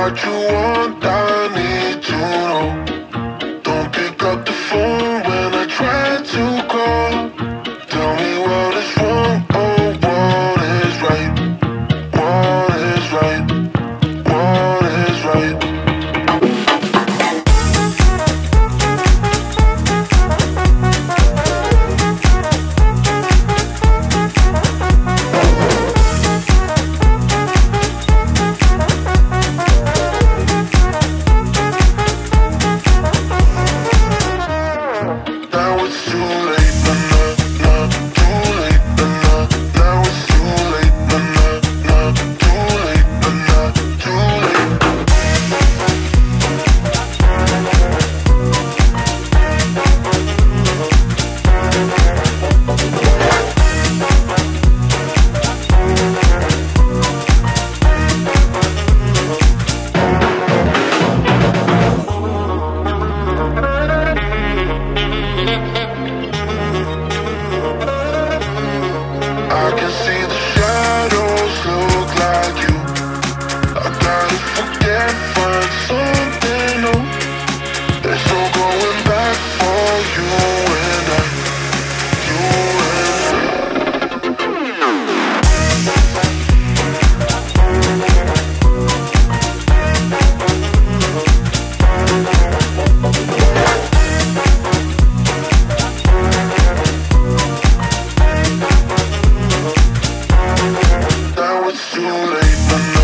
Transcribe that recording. what you want, I need to know. Don't pick up the phone when I try to call. Tell me what is wrong, oh, what is right? What is right? What is right? It's too late, but